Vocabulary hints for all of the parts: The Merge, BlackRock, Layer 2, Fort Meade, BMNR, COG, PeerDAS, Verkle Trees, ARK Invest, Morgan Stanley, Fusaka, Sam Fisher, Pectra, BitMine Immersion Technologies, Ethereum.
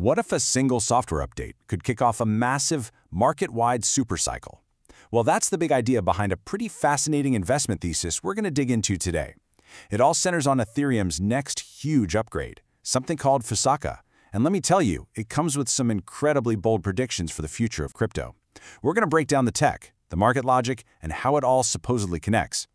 What if a single software update could kick off a massive, market-wide supercycle? Well, that's the big idea behind a pretty fascinating investment thesis we're going to dig into today. It all centers on Ethereum's next huge upgrade, something called Fusaka. And let me tell you, it comes with some incredibly bold predictions for the future of crypto. We're going to break down the tech, the market logic, and how it all supposedly connects.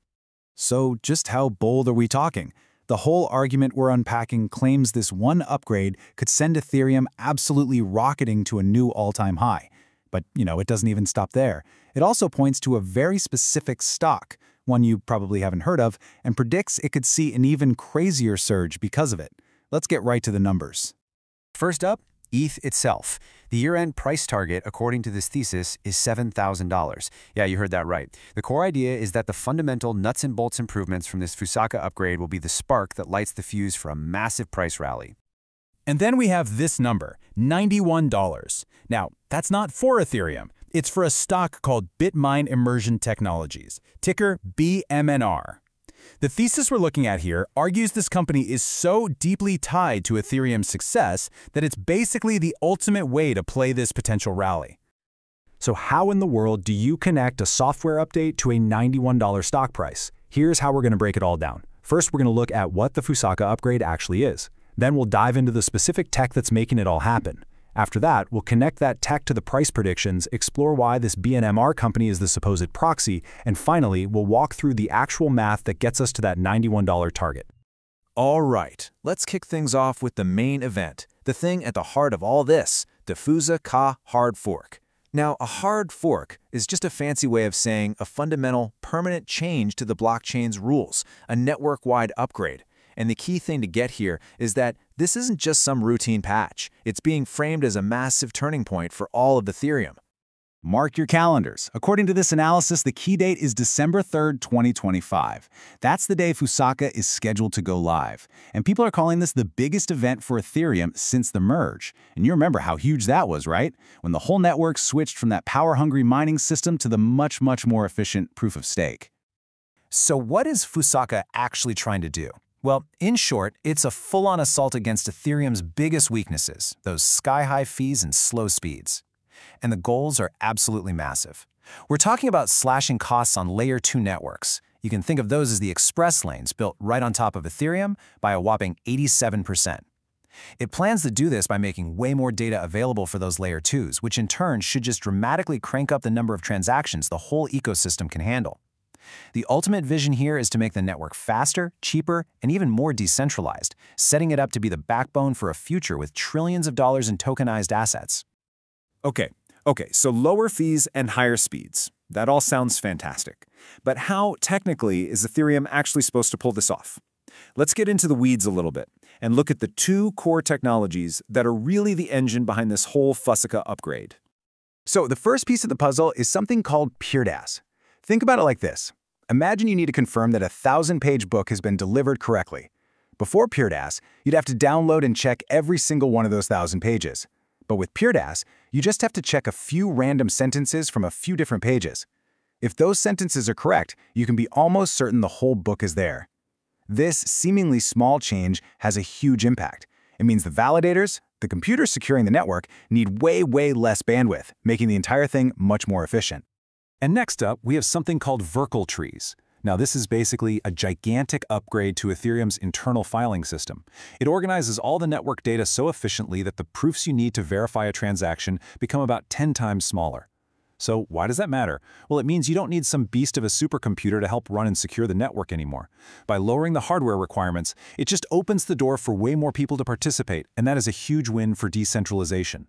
So just how bold are we talking? The whole argument we're unpacking claims this one upgrade could send Ethereum absolutely rocketing to a new all-time high. But, you know, it doesn't even stop there. It also points to a very specific stock, one you probably haven't heard of, and predicts it could see an even crazier surge because of it. Let's get right to the numbers. First up, ETH itself. The year-end price target, according to this thesis, is $7,000. Yeah, you heard that right. The core idea is that the fundamental nuts and bolts improvements from this Fusaka upgrade will be the spark that lights the fuse for a massive price rally. And then we have this number, $91. Now, that's not for Ethereum. It's for a stock called BitMine Immersion Technologies, ticker BMNR. The thesis we're looking at here argues this company is so deeply tied to Ethereum's success that it's basically the ultimate way to play this potential rally. So how in the world do you connect a software update to a $91 stock price? Here's how we're going to break it all down. First, we're going to look at what the Fusaka upgrade actually is. Then we'll dive into the specific tech that's making it all happen. After that, we'll connect that tech to the price predictions, explore why this BMNR company is the supposed proxy, and finally, we'll walk through the actual math that gets us to that $91 target. All right, let's kick things off with the main event, the thing at the heart of all this, the Fusaka hard fork. Now, a hard fork is just a fancy way of saying a fundamental, permanent change to the blockchain's rules, a network-wide upgrade. And the key thing to get here is that this isn't just some routine patch. It's being framed as a massive turning point for all of Ethereum. Mark your calendars. According to this analysis, the key date is December 3rd, 2025. That's the day Fusaka is scheduled to go live. And people are calling this the biggest event for Ethereum since the merge. And you remember how huge that was, right? When the whole network switched from that power-hungry mining system to the much, much more efficient proof of stake. So what is Fusaka actually trying to do? Well, in short, it's a full-on assault against Ethereum's biggest weaknesses, those sky-high fees and slow speeds. And the goals are absolutely massive. We're talking about slashing costs on Layer 2 networks. You can think of those as the express lanes built right on top of Ethereum by a whopping 87%. It plans to do this by making way more data available for those Layer 2s, which in turn should just dramatically crank up the number of transactions the whole ecosystem can handle. The ultimate vision here is to make the network faster, cheaper, and even more decentralized, setting it up to be the backbone for a future with trillions of dollars in tokenized assets. Okay, so lower fees and higher speeds. That all sounds fantastic. But how, technically, is Ethereum actually supposed to pull this off? Let's get into the weeds a little bit and look at the two core technologies that are really the engine behind this whole Fusaka upgrade. So the first piece of the puzzle is something called PeerDAS. Think about it like this. Imagine you need to confirm that a 1,000-page book has been delivered correctly. Before PeerDAS, you'd have to download and check every single one of those 1,000 pages. But with PeerDAS, you just have to check a few random sentences from a few different pages. If those sentences are correct, you can be almost certain the whole book is there. This seemingly small change has a huge impact. It means the validators, the computers securing the network, need way, way less bandwidth, making the entire thing much more efficient. And next up, we have something called Verkle Trees. Now, this is basically a gigantic upgrade to Ethereum's internal filing system. It organizes all the network data so efficiently that the proofs you need to verify a transaction become about 10 times smaller. So why does that matter? Well, it means you don't need some beast of a supercomputer to help run and secure the network anymore. By lowering the hardware requirements, it just opens the door for way more people to participate, and that is a huge win for decentralization.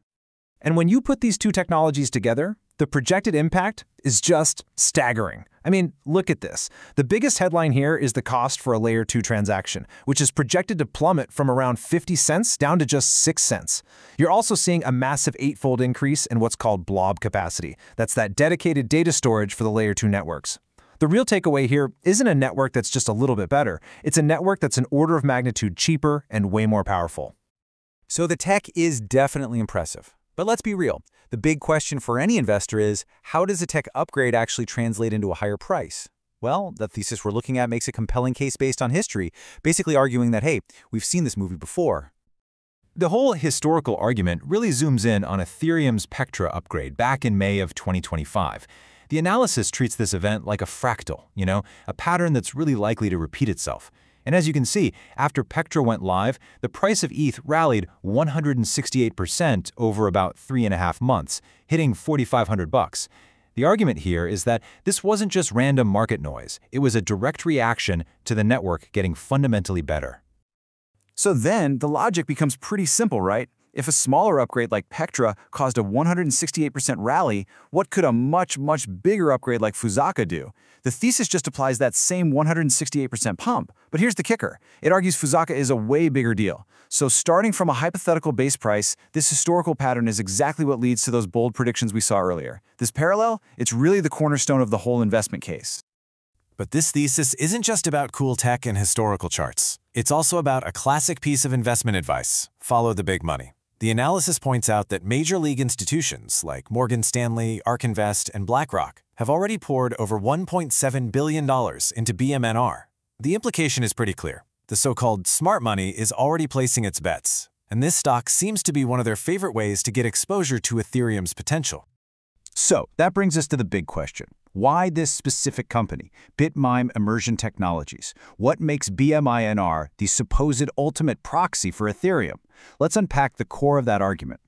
And when you put these two technologies together, the projected impact is just staggering. I mean, look at this. The biggest headline here is the cost for a Layer 2 transaction, which is projected to plummet from around 50 cents down to just 6 cents. You're also seeing a massive 8-fold increase in what's called blob capacity. That's that dedicated data storage for the Layer 2 networks. The real takeaway here isn't a network that's just a little bit better. It's a network that's an order of magnitude cheaper and way more powerful. So the tech is definitely impressive. But let's be real. The big question for any investor is, how does a tech upgrade actually translate into a higher price? Well, the thesis we're looking at makes a compelling case based on history, basically arguing that, hey, we've seen this movie before. The whole historical argument really zooms in on Ethereum's Pectra upgrade back in May of 2025. The analysis treats this event like a fractal, you know, a pattern that's really likely to repeat itself. And as you can see, after Pectra went live, the price of ETH rallied 168% over about 3.5 months, hitting $4,500. The argument here is that this wasn't just random market noise. It was a direct reaction to the network getting fundamentally better. So then the logic becomes pretty simple, right? If a smaller upgrade like Pectra caused a 168% rally, what could a much, much bigger upgrade like Fusaka do? The thesis just applies that same 168% pump. But here's the kicker. It argues Fusaka is a way bigger deal. So starting from a hypothetical base price, this historical pattern is exactly what leads to those bold predictions we saw earlier. This parallel, it's really the cornerstone of the whole investment case. But this thesis isn't just about cool tech and historical charts. It's also about a classic piece of investment advice: follow the big money. The analysis points out that major league institutions like Morgan Stanley, ARK Invest, and BlackRock have already poured over $1.7 billion into BMNR. The implication is pretty clear. The so-called smart money is already placing its bets, and this stock seems to be one of their favorite ways to get exposure to Ethereum's potential. So that brings us to the big question. Why this specific company, BitMine Immersion Technologies? What makes BMINR the supposed ultimate proxy for Ethereum? Let's unpack the core of that argument.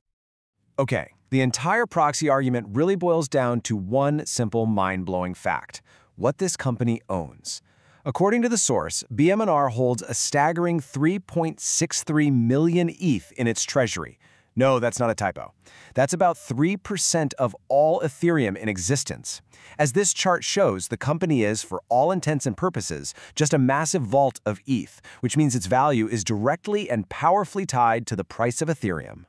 Okay, the entire proxy argument really boils down to one simple mind-blowing fact: what this company owns. According to the source, BMNR holds a staggering 3.63 million ETH in its treasury. No, that's not a typo. That's about 3% of all Ethereum in existence. As this chart shows, the company is, for all intents and purposes, just a massive vault of ETH, which means its value is directly and powerfully tied to the price of Ethereum.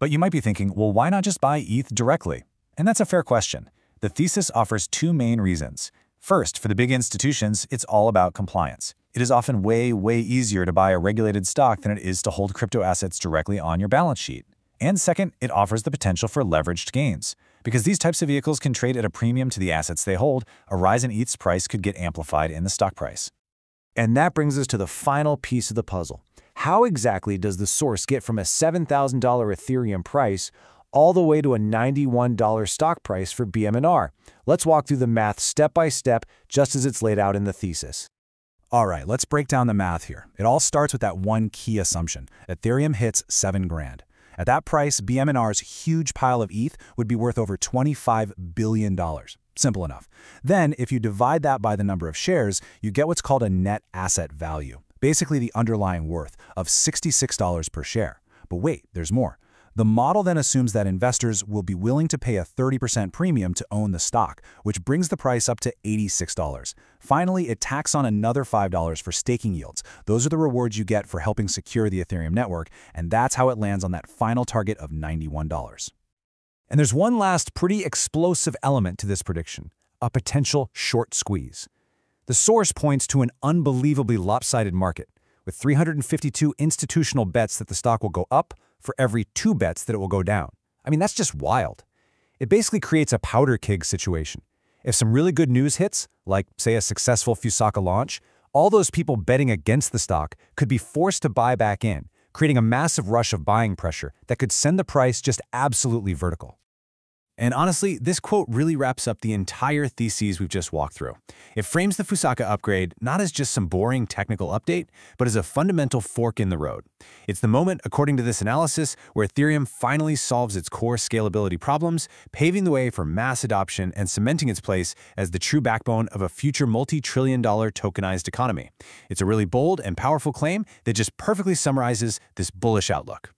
But you might be thinking, well, why not just buy ETH directly? And that's a fair question. The thesis offers two main reasons. First, for the big institutions, it's all about compliance. It is often way, way easier to buy a regulated stock than it is to hold crypto assets directly on your balance sheet. And second, it offers the potential for leveraged gains. Because these types of vehicles can trade at a premium to the assets they hold, a rise in ETH's price could get amplified in the stock price. And that brings us to the final piece of the puzzle. How exactly does the source get from a $7,000 Ethereum price all the way to a $91 stock price for BMNR? Let's walk through the math step by step, just as it's laid out in the thesis. All right, let's break down the math here. It all starts with that one key assumption. Ethereum hits $7,000. At that price, BMNR's huge pile of ETH would be worth over $25 billion. Simple enough. Then, if you divide that by the number of shares, you get what's called a net asset value, basically the underlying worth of $66 per share. But wait, there's more. The model then assumes that investors will be willing to pay a 30% premium to own the stock, which brings the price up to $86. Finally, it tacks on another $5 for staking yields. Those are the rewards you get for helping secure the Ethereum network, and that's how it lands on that final target of $91. And there's one last pretty explosive element to this prediction: a potential short squeeze. The source points to an unbelievably lopsided market, with 352 institutional bets that the stock will go up for every 2 bets that it will go down. I mean, that's just wild. It basically creates a powder keg situation. If some really good news hits, like, say, a successful Fusaka launch, all those people betting against the stock could be forced to buy back in, creating a massive rush of buying pressure that could send the price just absolutely vertical. And honestly, this quote really wraps up the entire thesis we've just walked through. It frames the Fusaka upgrade not as just some boring technical update, but as a fundamental fork in the road. It's the moment, according to this analysis, where Ethereum finally solves its core scalability problems, paving the way for mass adoption and cementing its place as the true backbone of a future multi-trillion-dollar tokenized economy. It's a really bold and powerful claim that just perfectly summarizes this bullish outlook.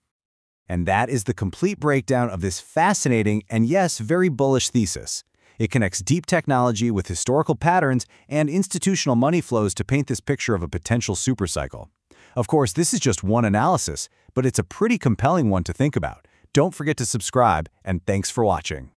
And that is the complete breakdown of this fascinating and, yes, very bullish thesis. It connects deep technology with historical patterns and institutional money flows to paint this picture of a potential supercycle. Of course, this is just one analysis, but it's a pretty compelling one to think about. Don't forget to subscribe, and thanks for watching.